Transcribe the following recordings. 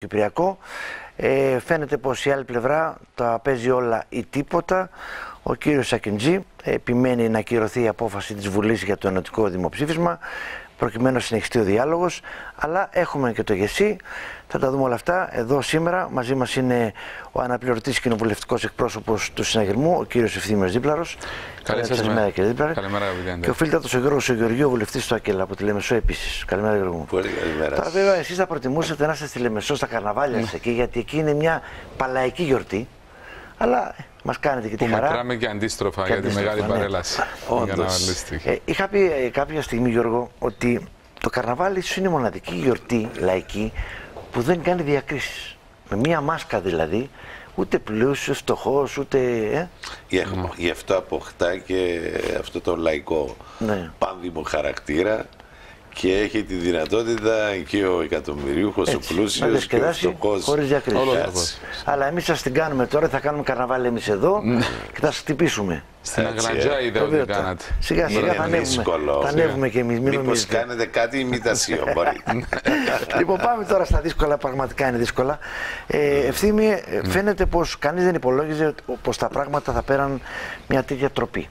Κυπριακό. Φαίνεται πως η άλλη πλευρά τα παίζει όλα ή τίποτα. Ο κύριος Ακιντζή επιμένει να ακυρωθεί η απόφαση της Βουλής για το ενωτικό δημοψήφισμα προκειμένου να συνεχιστεί ο διάλογος, αλλά έχουμε και το ΓΕΣΥ. Θα τα δούμε όλα αυτά εδώ σήμερα. Μαζί μας είναι ο αναπληρωτής κοινοβουλευτικός εκπρόσωπος του Συναγερμού, ο κύριος Ευθύμερος Δίπλαρος. Καλή σας μέρα, κύριε Δίπλαρο. Και ο φίλτατος ο Γιώργος Σογεωργίου, βουλευτής του ΑΚΕΛ από τη Λεμεσό επίσης. Καλημέρα, Γιώργο μου. Πολύ καλημέρα. Τώρα, βέβαια, εσείς θα προτιμούσατε να είστε στη Λεμεσό, στα καρναβάλια σας εκεί, γιατί εκεί είναι μια παλαϊκή γιορτή. Αλλά μας κάνετε και τη χαρά. Μετράμε και αντίστροφα για τη μεγάλη παρέλαση. Είχα πει κάποια στιγμή, Γιώργο, ότι το καρναβάλι σου είναι μοναδική γιορτή λαϊκή που δεν κάνει διακρίσεις. Με μία μάσκα δηλαδή, ούτε πλούσιο, φτωχό, ούτε. Γι' αυτό αποκτά και αυτό το λαϊκό πάνδημο χαρακτήρα. Και έχει τη δυνατότητα και ο εκατομμυρίουχος, ο πλούσιος και ο φτωχός. Χωρίς διακρίσεις. Αλλά εμείς σας την κάνουμε τώρα, θα κάνουμε καρναβάλι εμείς εδώ και θα σας χτυπήσουμε. Στην Αγλαντζά είδα ότι κάνατε. Σιγά σιγά θα ανέβουμε και εμείς. Μήπως κάνετε κάτι ημιτασίο, μπορεί. Λοιπόν, πάμε τώρα στα δύσκολα, πραγματικά είναι δύσκολα. Ευθύμη, φαίνεται πως κανείς δεν υπολόγιζε πως τα πράγματα θα πέραν μια τέτοια τροπή.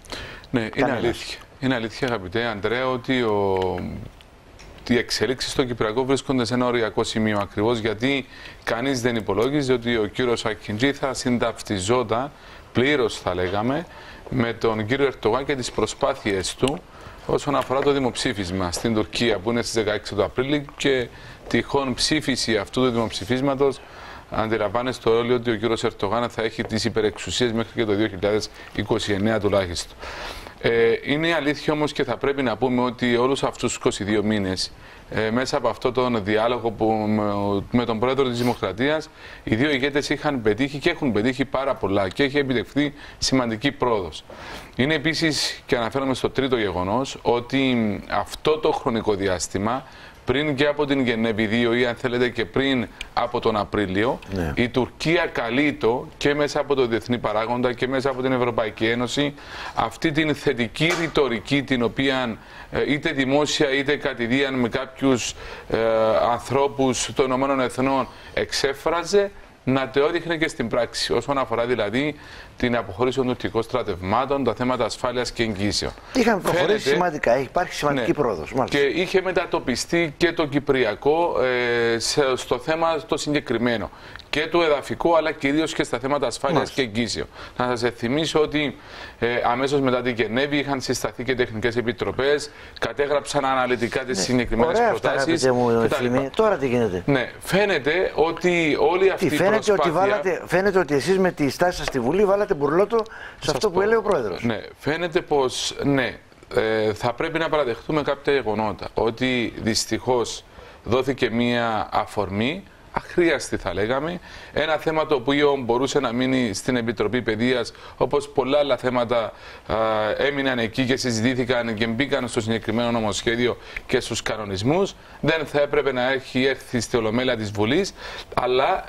Ναι, είναι αλήθεια. Είναι αλήθεια, αγαπητέ Αντρέα, ότι οι εξελίξεις στο Κυπριακό βρίσκονται σε ένα οριακό σημείο ακριβώς, γιατί κανείς δεν υπολόγιζε ότι ο κύριος Ακιντζή θα συνταυτιζόταν πλήρως, θα λέγαμε, με τον κύριο Ερντογάν και τις προσπάθειες του όσον αφορά το δημοψήφισμα στην Τουρκία που είναι στις 16 του Απρίλη και τυχόν ψήφιση αυτού του δημοψηφίσματος. Αντιλαμβάνεστε όλοι ότι ο κύριος Ερντογάν θα έχει τις υπερεξουσίες μέχρι και το 2029 τουλάχιστον. Είναι αλήθεια όμως και θα πρέπει να πούμε ότι όλους αυτούς τους 22 μήνες μέσα από αυτόν τον διάλογο που, με τον πρόεδρο της Δημοκρατίας, οι δύο ηγέτες είχαν πετύχει και έχουν πετύχει πάρα πολλά και έχει επιτευχθεί σημαντική πρόοδος. Είναι επίσης, και αναφέρομαι στο τρίτο γεγονός, ότι αυτό το χρονικό διάστημα πριν και από την Γενέβη 2 ή αν θέλετε και πριν από τον Απρίλιο, η Τουρκία καλείτο και μέσα από το Διεθνή Παράγοντα και μέσα από την Ευρωπαϊκή Ένωση αυτή την θετική ρητορική την οποία είτε δημόσια είτε κατηδίαν με κάποιους ανθρώπους των Ηνωμένων Εθνών εξέφραζε, να το έδειχνε και στην πράξη, όσον αφορά δηλαδή την αποχώρηση των τουρκικών στρατευμάτων, τα θέματα ασφάλειας και εγγύσεων. Είχαν προχωρήσει σημαντικά, υπάρχει σημαντική πρόοδος. Και είχε μετατοπιστεί και το Κυπριακό στο θέμα το συγκεκριμένο. Και το εδαφικό, αλλά κυρίως και στα θέματα ασφάλειας και εγγύσεων. Να σας εθυμίσω ότι αμέσως μετά την Γενέβη είχαν συσταθεί και τεχνικές επιτροπές, κατέγραψαν αναλυτικά τις συγκεκριμένες προτάσεις. Τώρα τι γίνεται. Ναι, φαίνεται ότι όλη αυτή η προσπάθεια. Φαίνεται ότι εσείς με τη στάση σας στη Βουλή βάλατε μπουρλότο σε αυτό που έλεγε ο Πρόεδρος. Ναι, φαίνεται πως θα πρέπει να παραδεχτούμε κάποια γεγονότα. Ότι δυστυχώς δόθηκε μία αφορμή. Αχρίαστη θα λέγαμε, ένα θέμα το οποίο μπορούσε να μείνει στην Επιτροπή Παιδείας, όπως πολλά άλλα θέματα έμειναν εκεί και συζητήθηκαν και μπήκαν στο συγκεκριμένο νομοσχέδιο και στους κανονισμούς. Δεν θα έπρεπε να έχει έρθει στη Ολομέλεια της Βουλής, αλλά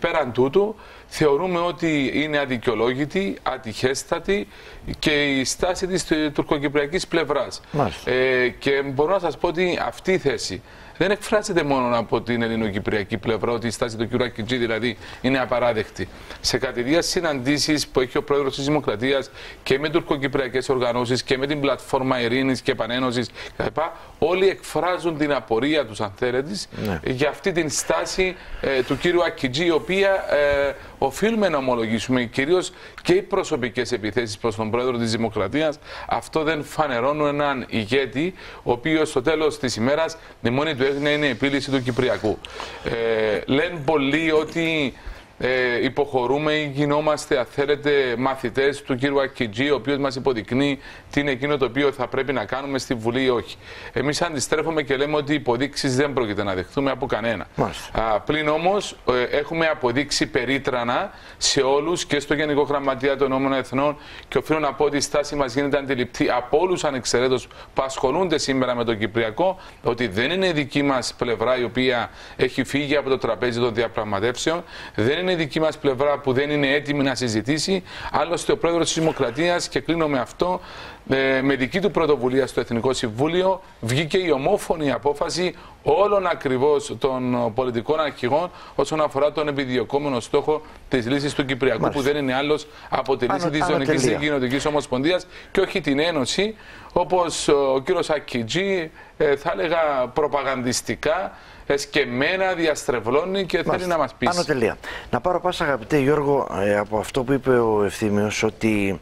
πέραν τούτου θεωρούμε ότι είναι αδικαιολόγητη, ατυχέστατη και η στάση της τουρκοκυπριακής πλευράς. Και μπορώ να σας πω ότι αυτή η θέση δεν εκφράζεται μόνο από την ελληνοκυπριακή πλευρά, ότι η στάση του κ. Ακιντζή δηλαδή είναι απαράδεκτη. Σε κατηδία συναντήσεις που έχει ο πρόεδρος της Δημοκρατίας και με τουρκοκυπριακές οργανώσεις και με την πλατφόρμα ειρήνης και επανένωσης κλπ. Όλοι εκφράζουν την απορία τους, αν θέλετε, για αυτή την στάση του κ. Ακιντζή, η οποία οφείλουμε να ομολογήσουμε, κυρίως και οι προσωπικές επιθέσεις προς τον πρόεδρο της Δημοκρατίας. Αυτό δεν φανερώνουν έναν ηγέτη, ο οποίος στο τέλος της ημέρας η μόνη του έγινε είναι η επίλυση του Κυπριακού. Λένε πολλοί ότι υποχωρούμε ή γινόμαστε, αν θέλετε, μαθητές του κύριου Ακιντζή, ο οποίος μας υποδεικνύει τι είναι εκείνο το οποίο θα πρέπει να κάνουμε στη Βουλή ή όχι. Εμείς αντιστρέφουμε και λέμε ότι οι υποδείξεις δεν πρόκειται να δεχτούμε από κανένα. Πλην όμως, έχουμε αποδείξει περίτρανα σε όλους και στο Γενικό Γραμματεία των Ηνωμένων Εθνών και οφείλω να πω ότι η στάση μας γίνεται αντιληπτή από όλους ανεξαιρέτως που ασχολούνται σήμερα με τον Κυπριακό, ότι δεν είναι η δική μας πλευρά η οποία έχει φύγει από το τραπέζι των διαπραγματεύσεων, δεν είναι είναι η δική μας πλευρά που δεν είναι έτοιμη να συζητήσει. Άλλωστε ο πρόεδρος της Δημοκρατίας, και κλείνω με αυτό, με δική του πρωτοβουλία στο Εθνικό Συμβούλιο βγήκε η ομόφωνη απόφαση όλων ακριβώς των πολιτικών αρχηγών όσον αφορά τον επιδιωκόμενο στόχο της λύσης του Κυπριακού, που δεν είναι άλλος από τη λύση της Ζωνικής Κοινοτικής Ομοσπονδίας και όχι την Ένωση, όπως ο κύριος Ακιντζή, θα έλεγα προπαγανδιστικά, εσκεμμένα διαστρεβλώνει και θέλει να μας πείσει. Άνω τελεία. Να πάρω πάσα, αγαπητέ Γιώργο, από αυτό που είπε ο Ευθύμιος, ότι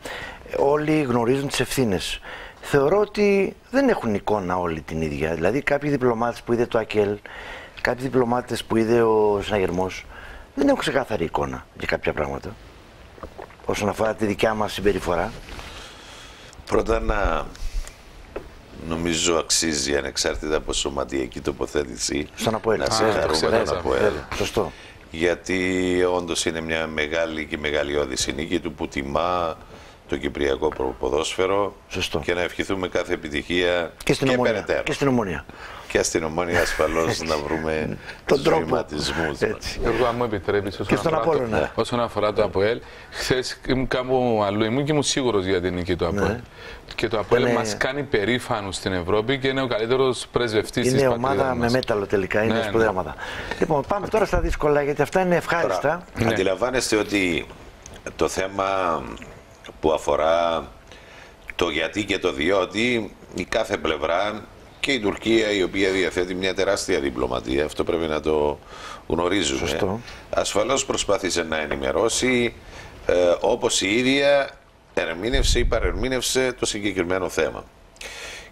όλοι γνωρίζουν τις ευθύνες. Θεωρώ ότι δεν έχουν εικόνα όλοι την ίδια. Δηλαδή, κάποιοι διπλωμάτες που είδε το ΑΚΕΛ, κάποιοι διπλωμάτες που είδε ο Συναγερμός, δεν έχουν ξεκάθαρη εικόνα για κάποια πράγματα όσον αφορά τη δικιά μας συμπεριφορά. Πρώτα, να νομίζω αξίζει, ανεξάρτητα από σωματιακή τοποθέτηση, στον ΑΠΟΕΛ. Να σε χαρούμε τον ΑΠΟΕΛ. Σωστό. Γιατί όντως είναι μια μεγάλη και μεγαλειώδη νίκη του που τιμά το κυπριακό ποδόσφαιρο. Σωστό. Και να ευχηθούμε κάθε επιτυχία και στην Ομονία. Και στην Ομονία. Και στην Ομονία ασφαλώς να βρούμε τον τρόπο. Εγώ, αν μου επιτρέπεις, όσον αφορά το ΑΠΟΕΛ, χθες ήμουν κάπου αλλού, ήμουν και ήμουν σίγουρος για την νίκη του ΑΠΟΕΛ. Και το ΑΠΟΕΛ μας κάνει περήφανους στην Ευρώπη και είναι ο καλύτερος πρεσβευτής της πατρίδας μας. Είναι ομάδα με μέταλλο τελικά, είναι σπουδαία ομάδα. Λοιπόν, πάμε τώρα στα δύσκολα, γιατί αυτά είναι ευχάριστα. Αντιλαμβάνεστε ότι το θέμα που αφορά το γιατί και το διότι, η κάθε πλευρά, και η Τουρκία, η οποία διαθέτει μια τεράστια διπλωματία, αυτό πρέπει να το γνωρίζουμε. Σωστό. Ασφαλώς προσπάθησε να ενημερώσει, όπως η ίδια ερμήνευσε ή παρερμήνευσε το συγκεκριμένο θέμα.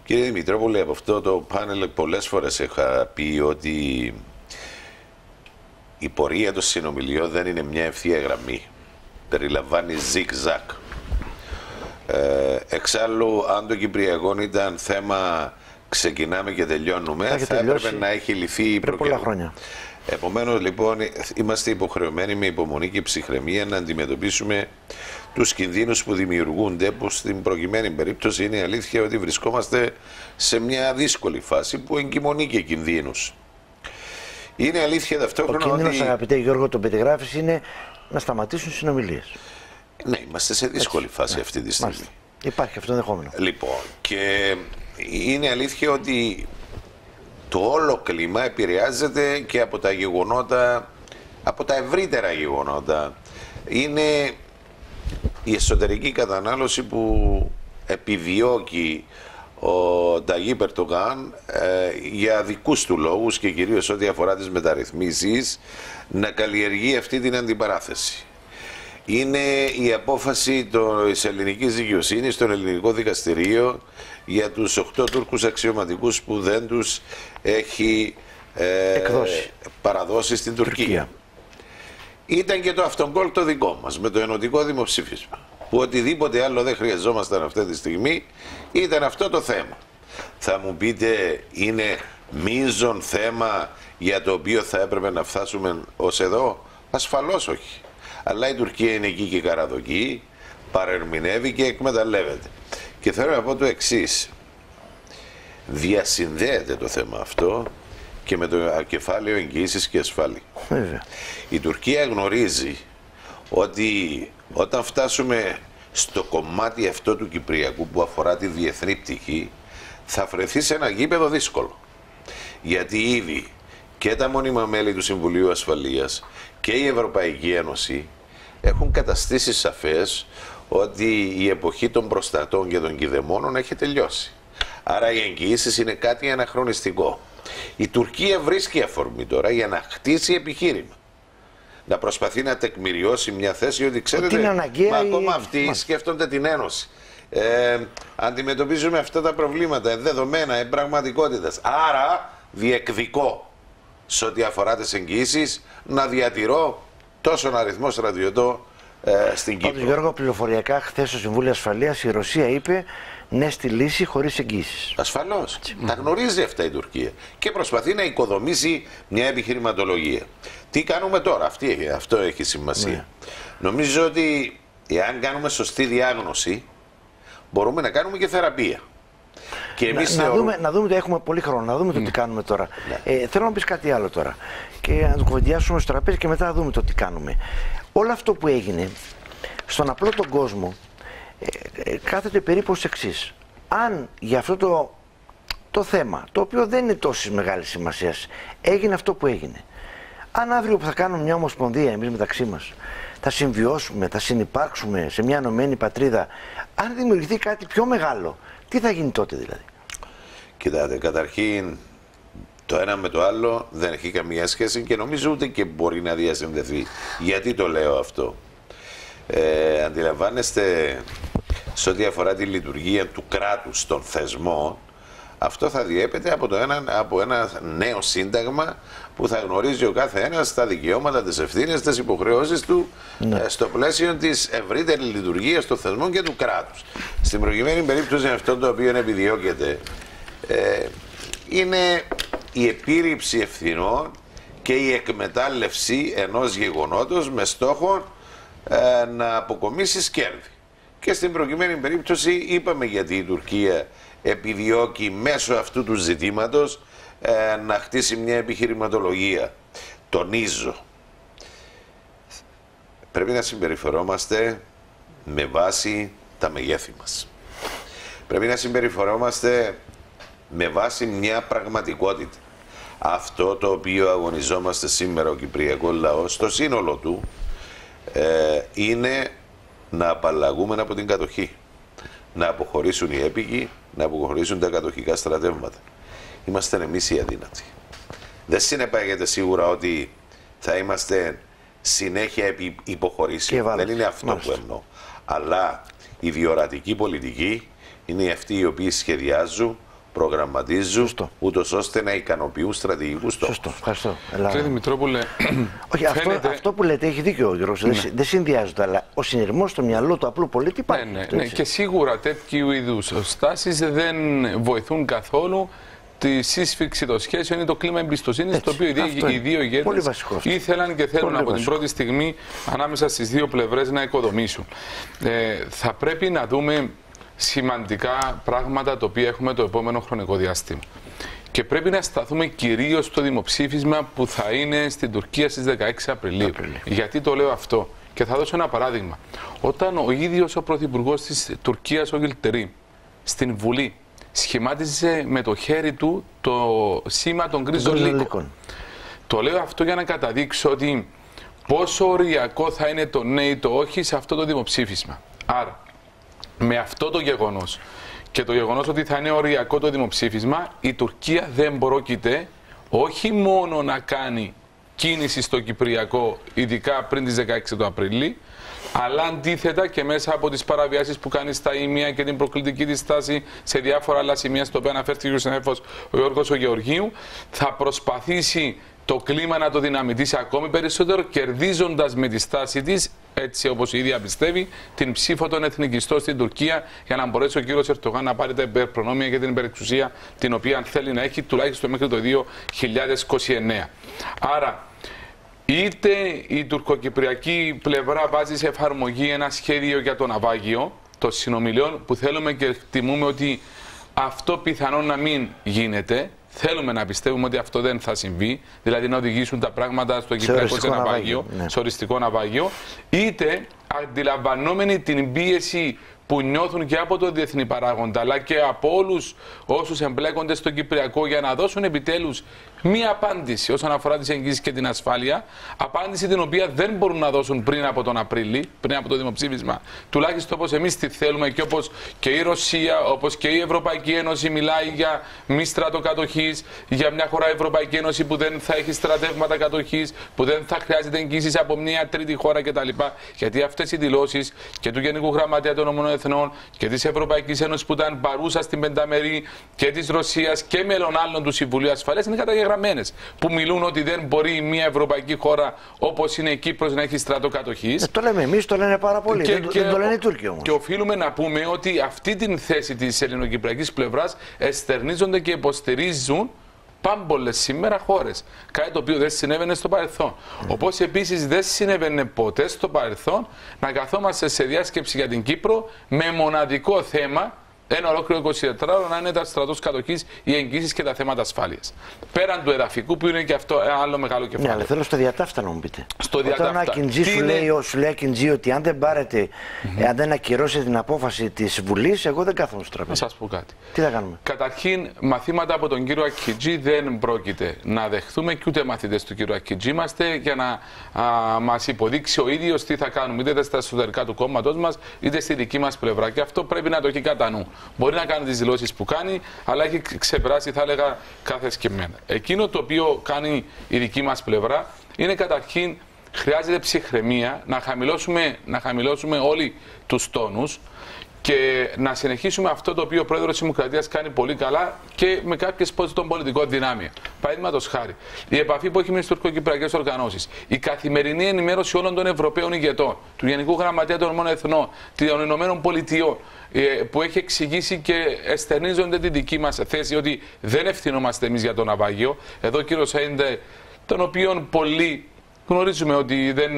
Κύριε Δημητρόπουλε, από αυτό το πάνελ πολλές φορές είχα πει ότι η πορεία των συνομιλιών δεν είναι μια ευθεία γραμμή. Περιλαμβάνει ζικ-ζακ. Εξάλλου, αν το Κυπριακό ήταν θέμα ξεκινάμε και τελειώνουμε, θα έπρεπε να έχει λυθεί πριν πολλά χρόνια. Επομένως, λοιπόν, είμαστε υποχρεωμένοι με υπομονή και ψυχραιμία να αντιμετωπίσουμε τους κινδύνους που δημιουργούνται, που στην προκειμένη περίπτωση είναι η αλήθεια ότι βρισκόμαστε σε μια δύσκολη φάση που εγκυμονεί και κινδύνους. Είναι αλήθεια ταυτόχρονα ότι ο κίνδυνος, αγαπητέ Γιώργο, τον περιγράφεις, είναι να σταματήσουν συνομιλίες. Ναι, είμαστε σε δύσκολη φάση αυτή τη στιγμή. Μάλιστα. Υπάρχει αυτό το ενδεχόμενο. Λοιπόν, και είναι αλήθεια ότι το όλο κλίμα επηρεάζεται και από τα γεγονότα, από τα ευρύτερα γεγονότα. Είναι η εσωτερική κατανάλωση που επιδιώκει ο Ταγίπ Ερντογάν για δικούς του λόγους και κυρίως ό,τι αφορά τις μεταρρυθμίσεις, να καλλιεργεί αυτή την αντιπαράθεση. Είναι η απόφαση της ελληνικής δικαιοσύνης, στον ελληνικό δικαστηρίο, για τους 8 Τούρκους αξιωματικούς που δεν τους έχει παραδώσει στην Τουρκία. Ήταν και το αυτογκόλ το δικό μας, με το ενωτικό δημοψήφισμα, που οτιδήποτε άλλο δεν χρειαζόμασταν αυτή τη στιγμή, ήταν αυτό το θέμα. Θα μου πείτε, είναι μείζον θέμα για το οποίο θα έπρεπε να φτάσουμε ως εδώ? Ασφαλώς όχι. Αλλά η Τουρκία είναι εκεί και καραδοκεί, παρερμηνεύει και εκμεταλλεύεται. Και θέλω να πω το εξής. Διασυνδέεται το θέμα αυτό και με το κεφάλαιο εγγύησης και ασφάλεια. Η Τουρκία γνωρίζει ότι όταν φτάσουμε στο κομμάτι αυτό του Κυπριακού που αφορά τη διεθνή πτυχή, θα βρεθεί σε ένα γήπεδο δύσκολο. Γιατί ήδη και τα μόνιμα μέλη του Συμβουλίου Ασφαλείας και η Ευρωπαϊκή Ένωση έχουν καταστήσει σαφές ότι η εποχή των προστατών και των κηδεμόνων έχει τελειώσει. Άρα οι εγγυήσεις είναι κάτι αναχρονιστικό. Η Τουρκία βρίσκει αφορμή τώρα για να χτίσει επιχείρημα. Να προσπαθεί να τεκμηριώσει μια θέση ότι, ξέρετε, ακόμα αυτοί σκέφτονται την Ένωση. Αντιμετωπίζουμε αυτά τα προβλήματα, δεδομένα, πραγματικότητας. Άρα διεκδικώ, σε ό,τι αφορά τις εγγυήσεις, να διατηρώ τόσον αριθμό στρατιωτών στην Κύπρο. Πάντως, Γιώργο, πληροφοριακά, χθες στο Συμβούλιο Ασφαλείας η Ρωσία είπε ναι στη λύση χωρίς εγγύησεις. Ασφαλώς. Έτσι. Τα γνωρίζει αυτά η Τουρκία και προσπαθεί να οικοδομήσει μια επιχειρηματολογία. Τι κάνουμε τώρα? Αυτό έχει σημασία. Ναι. Νομίζω ότι εάν κάνουμε σωστή διάγνωση, μπορούμε να κάνουμε και θεραπεία. Και να δούμε ότι έχουμε πολύ χρόνο, να δούμε το τι κάνουμε τώρα. Θέλω να πεις κάτι άλλο τώρα και να το κουβεντιάσουμε στο τραπέζι και μετά να δούμε το τι κάνουμε. όλο αυτό που έγινε στον απλό τον κόσμο κάθεται περίπου ως εξής. Αν για αυτό το θέμα, το οποίο δεν είναι τόσης μεγάλης σημασίας, έγινε αυτό που έγινε, αν αύριο που θα κάνουμε μια ομοσπονδία εμείς μεταξύ μας, θα συμβιώσουμε, θα συνυπάρξουμε σε μια ενωμένη πατρίδα, αν δημιουργηθεί κάτι πιο μεγάλο, τι θα γίνει τότε δηλαδή? Κοιτάτε, καταρχήν το ένα με το άλλο δεν έχει καμία σχέση και νομίζω ούτε και μπορεί να διασυνδεθεί. Γιατί το λέω αυτό? Αντιλαμβάνεστε, σε ό,τι αφορά τη λειτουργία του κράτους των θεσμών, αυτό θα διέπεται από ένα νέο σύνταγμα που θα γνωρίζει ο κάθε ένας τα δικαιώματα, τις ευθύνες, τις υποχρεώσεις του, ναι, στο πλαίσιο της ευρύτερης λειτουργίας των θεσμών και του κράτους. Στην προκειμένη περίπτωση αυτό το οποίο επιδιώκεται είναι η επίρρηψη ευθυνών και η εκμετάλλευση ενός γεγονότος με στόχο να αποκομίσει κέρδη. Και στην προκειμένη περίπτωση είπαμε γιατί η Τουρκία επιδιώκει μέσω αυτού του ζητήματος να χτίσει μια επιχειρηματολογία. Τονίζω, πρέπει να συμπεριφερόμαστε με βάση τα μεγέθη μας. Πρέπει να συμπεριφερόμαστε με βάση μια πραγματικότητα. Αυτό το οποίο αγωνιζόμαστε σήμερα ο Κυπριακός λαός στο σύνολο του είναι να απαλλαγούμε από την κατοχή. Να αποχωρήσουν οι έπικοι, να αποχωρήσουν τα κατοχικά στρατεύματα. Είμαστε εμείς οι αδύνατοι. Δεν συνεπάγεται σίγουρα ότι θα είμαστε συνέχεια υποχωρήσει. Δεν είναι αυτό που εννοώ. Αλλά η διορατική πολιτική είναι αυτοί οι οποίοι σχεδιάζουν, προγραμματίζουν, ούτως ώστε να ικανοποιούν στρατηγικούς στόχους. Σωστό. Ευχαριστώ. Κύριε Δημητρόπουλε, όχι, αυτό που λέτε έχει δίκιο ο Γιώργος. Ναι. Δεν συνδυάζονται, αλλά ο συνειρμός στο μυαλό του απλού πολίτη υπάρχει. Ναι, ναι, ναι. Και σίγουρα τέτοιου είδους στάσεις δεν βοηθούν καθόλου τη σύσφυξη των σχέσεων, είναι το κλίμα εμπιστοσύνης, το οποίο οι δύο ηγέτες ήθελαν και θέλουν από την πρώτη στιγμή ανάμεσα στις δύο πλευρές να οικοδομήσουν. Θα πρέπει να δούμε σημαντικά πράγματα τα οποία έχουμε το επόμενο χρονικό διάστημα. Και πρέπει να σταθούμε κυρίως στο δημοψήφισμα που θα είναι στην Τουρκία στις 16 Απριλίου. Γιατί το λέω αυτό? Και θα δώσω ένα παράδειγμα. Όταν ο ίδιος ο πρωθυπουργός της Τουρκίας, ο Γιλτερή, στην Βουλή σχημάτισε με το χέρι του το σήμα των γκρίζων λύκων. Το λέω αυτό για να καταδείξω ότι πόσο οριακό θα είναι το ναι ή το όχι σε αυτό το δημοψήφισμα. Άρα, με αυτό το γεγονός και το γεγονός ότι θα είναι οριακό το δημοψήφισμα, η Τουρκία δεν πρόκειται όχι μόνο να κάνει κίνηση στο Κυπριακό, ειδικά πριν τις 16 του Απριλίου, αλλά αντίθετα και μέσα από τις παραβιάσεις που κάνει στα ΙΜΕΑ και την προκλητική της στάση σε διάφορα άλλα σημεία, στο οποίο αναφέρθηκε ο συνάδελφος ο Γιώργος Σογεωργίου, θα προσπαθήσει το κλίμα να το δυναμητήσει ακόμη περισσότερο, κερδίζοντας με τη στάση της, έτσι όπως η ίδια πιστεύει, την ψήφο των εθνικιστών στην Τουρκία, για να μπορέσει ο κύριος Ερντογάν να πάρει τα υπερπρονόμια και την υπερεξουσία την οποία θέλει να έχει τουλάχιστον μέχρι το 2029. Άρα, είτε η τουρκοκυπριακή πλευρά βάζει σε εφαρμογή ένα σχέδιο για το ναυάγιο των συνομιλιών, που θέλουμε και εκτιμούμε ότι αυτό πιθανόν να μην γίνεται. Θέλουμε να πιστεύουμε ότι αυτό δεν θα συμβεί, δηλαδή να οδηγήσουν τα πράγματα στο Κυπριακό ναυάγιο, ναι, σε οριστικό ναυάγιο, είτε αντιλαμβανόμενοι την πίεση που νιώθουν και από το διεθνή παράγοντα, αλλά και από όλους όσους εμπλέκονται στο Κυπριακό, για να δώσουν επιτέλους μία απάντηση όσον αφορά τις εγγύσεις και την ασφάλεια, απάντηση την οποία δεν μπορούν να δώσουν πριν από τον Απρίλιο, πριν από το δημοψήφισμα, τουλάχιστον όπως εμείς τη θέλουμε και όπως και η Ρωσία, όπως και η Ευρωπαϊκή Ένωση μιλάει για μη στρατοκατοχής, για μια χώρα Ευρωπαϊκή Ένωση που δεν θα έχει στρατεύματα κατοχής, που δεν θα χρειάζεται εγγύσεις από μια τρίτη χώρα κτλ. Γιατί αυτές οι δηλώσεις και του Γενικού Γραμματέα των ΟΕΕ και της Ευρωπαϊκής Ένωσης που ήταν παρούσα στην Πενταμερή και της Ρωσίας και μέλων άλλων του Συμβουλίου Ασφαλείας είναι καταγεγραμμένες. Που μιλούν ότι δεν μπορεί μια ευρωπαϊκή χώρα όπως είναι η Κύπρος να έχει στρατό κατοχής. Το λέμε εμείς, το λένε πάρα πολύ. Δεν το λένε οι Τούρκοι όμως. Και οφείλουμε να πούμε ότι αυτή την θέση της ελληνοκυπριακής πλευράς εστερνίζονται και υποστηρίζουν πάμπολες σήμερα χώρες. Κάτι το οποίο δεν συνέβαινε στο παρελθόν. Όπως επίσης δεν συνέβαινε ποτέ στο παρελθόν να καθόμαστε σε διάσκεψη για την Κύπρο με μοναδικό θέμα ένα ολόκληρο 24ωρο, αν είναι τα στρατός κατοχής, οι εγγύσεις και τα θέματα ασφάλειας. Πέραν του εδαφικού, που είναι και αυτό ένα άλλο μεγάλο κεφάλαιο. Ναι, αλλά θέλω στο διατάφτα να μου πείτε. Στο διατάφτα. Όταν ο Ακιντζής σου λέει, Ακιντζή, ότι αν δεν πάρετε, αν δεν ακυρώσετε την απόφαση της Βουλής, εγώ δεν κάθομαι στο τραπέζι. Να σας πω κάτι. Τι θα κάνουμε. Καταρχήν, μαθήματα από τον κύριο Ακιντζή δεν πρόκειται να δεχθούμε και ούτε μαθητές του κύριου Ακιντζή είμαστε, για να μας υποδείξει ο ίδιος τι θα κάνουμε, είτε στα εσωτερικά του κόμματός μας, είτε στη δική μας πλευρά. Και αυτό πρέπει να το έχει κατά νου. Μπορεί να κάνει τις δηλώσεις που κάνει, αλλά έχει ξεπεράσει, θα έλεγα, κάθε σκεμμένα. Εκείνο το οποίο κάνει η δική μας πλευρά είναι καταρχήν χρειάζεται ψυχραιμία, να χαμηλώσουμε όλοι τους τόνους και να συνεχίσουμε αυτό το οποίο ο Πρόεδρος της Δημοκρατίας κάνει πολύ καλά και με κάποιες πόσεις των πολιτικών δυνάμεων. Παραδείγματος χάρη, η επαφή που έχει με τις τουρκοκυπριακές οργανώσεις, η καθημερινή ενημέρωση όλων των Ευρωπαίων ηγετών, του Γενικού Γραμματέα των Ηνωμένων Εθνών, των Ηνωμένων Πολιτειών, που έχει εξηγήσει και εστερνίζονται τη δική μας θέση ότι δεν ευθυνόμαστε εμείς για το ναυάγιο. Εδώ ο κύριος Σάιντερ, τον οποίον πολλοί γνωρίζουμε ότι δεν,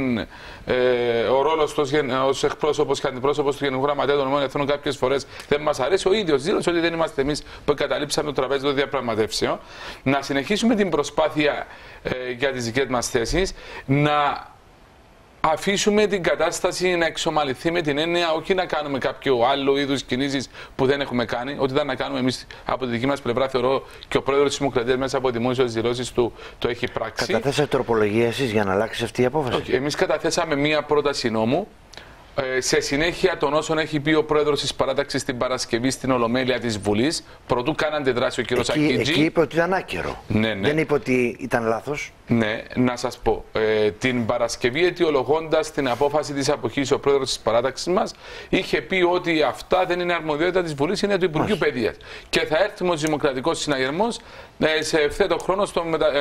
ο ρόλος ως εκπρόσωπος και αντιπρόσωπος του Γενικού Γραμματέα των ΗΠΑ κάποιες φορές δεν μας αρέσει. Ο ίδιος δήλωσε ότι δεν είμαστε εμείς που εγκαταλείψαμε το τραπέζι των διαπραγματεύσεων. Να συνεχίσουμε την προσπάθεια για τις δικές μας θέσεις, να αφήσουμε την κατάσταση να εξομαλυθεί με την έννοια όχι να κάνουμε κάποιο άλλο είδους κινήσεις που δεν έχουμε κάνει. Ό,τι ήταν να κάνουμε εμείς από τη δική μας πλευρά, θεωρώ και ο Πρόεδρος της Δημοκρατίας μέσα από δημόσιες δηλώσεις του το έχει πράξει. Καταθέσατε τροπολογία εσείς για να αλλάξει αυτή η απόφαση. Okay. Εμείς καταθέσαμε μία πρόταση νόμου. Σε συνέχεια των όσων έχει πει ο Πρόεδρος της Παράταξης την Παρασκευή στην Ολομέλεια της Βουλής, προτού κάνανε δράση ο κύριος Ακιντζή. Εκεί είπε ότι ήταν άκερο. Ναι, ναι. Δεν είπε ότι ήταν λάθος. Ναι, να σας πω. Την Παρασκευή, αιτιολογώντας την απόφαση της αποχής, ο Πρόεδρος της Παράταξης μας είχε πει ότι αυτά δεν είναι αρμοδιότητα της Βουλής, είναι του Υπουργείου Παιδείας. Και θα έρθει ο Δημοκρατικός Συναγερμός σε ευθέτω χρόνο,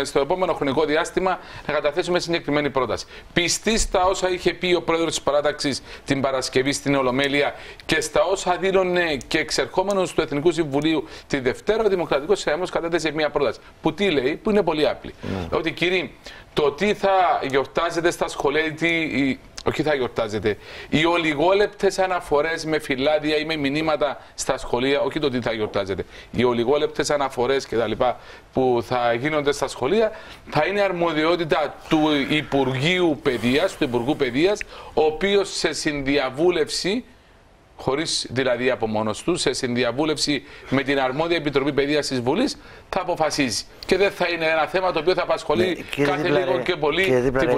στο επόμενο χρονικό διάστημα, να καταθέσουμε συγκεκριμένη πρόταση. Πιστή στα όσα είχε πει ο Πρόεδρος της Παράταξης την Παρασκευή στην Ολομέλεια και στα όσα δήλωνε και εξερχόμενος του Εθνικού Συμβουλίου τη Δευτέρα, ο Δημοκρατικός Συναγερμός κατέθεσε μια πρόταση. Που τι λέει, που είναι πολύ απλή. Ότι κύριοι, το τι θα γιορτάζετε στα σχολεία, όχι θα γιορτάζετε, οι ολιγόλεπτες αναφορές με φυλάδια ή με μηνύματα στα σχολεία, όχι το τι θα γιορτάζετε, οι ολιγόλεπτες αναφορές κτλ. Που θα γίνονται στα σχολεία θα είναι αρμοδιότητα του Υπουργείου Παιδείας, του Υπουργού Παιδείας, ο οποίος σε συνδιαβούλευση, χωρίς δηλαδή από μόνος του, σε συνδιαβούλευση με την αρμόδια Επιτροπή Παιδείας της Βουλής, θα αποφασίζει. Και δεν θα είναι ένα θέμα το οποίο θα απασχολεί κάθε λίγο και πολύ.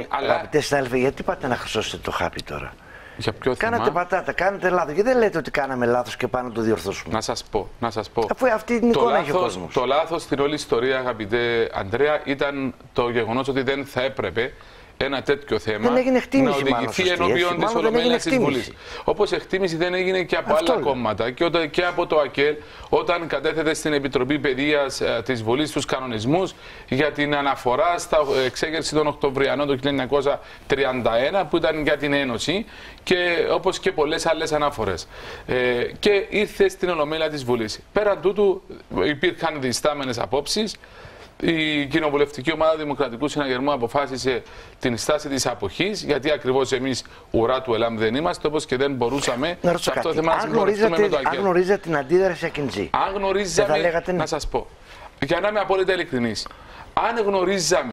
Αγαπητέ συνάδελφοι, γιατί πάτε να χρυσώσετε το χάπι τώρα. Για ποιο θέμα? Κάνατε πατάτα, κάνετε λάθος. Και δεν λέτε ότι κάναμε λάθος και πάμε να το διορθώσουμε. Να σας πω. Αφού αυτή την εικόνα έχει ο κόσμος. Το λάθος στην όλη ιστορία, αγαπητέ Ανδρέα, ήταν το γεγονός ότι δεν θα έπρεπε ένα τέτοιο θέμα να οδηγηθεί ενώπιον της Ολομέλειας της Βουλής. Όπως εκτίμηση δεν έγινε και από άλλα κόμματα και από το ΑΚΕΛ, όταν κατέθετε στην Επιτροπή Παιδείας της Βουλής τους κανονισμούς για την αναφορά στα εξέγερση των Οκτωβριανών το 1931, που ήταν για την Ένωση, και όπως και πολλές άλλες αναφορές. Και ήρθε στην Ολομέλεια της Βουλής. Πέραν τούτου υπήρχαν διστάμενες απόψεις. Η κοινοβουλευτική ομάδα Δημοκρατικού Συναγερμού αποφάσισε την στάση της αποχής, γιατί ακριβώς εμείς ουρά του ΕΛΑΜ δεν είμαστε, όπως και δεν μπορούσαμε σε αυτό το θέμα να συμμορφωθούμε με το ΑΚΕΛ. Αν γνωρίζατε την αντίδραση Ακιντζή, αν γνωρίζαμε, να σας πω, για να είμαι απόλυτα ειλικρινής, αν γνωρίζαμε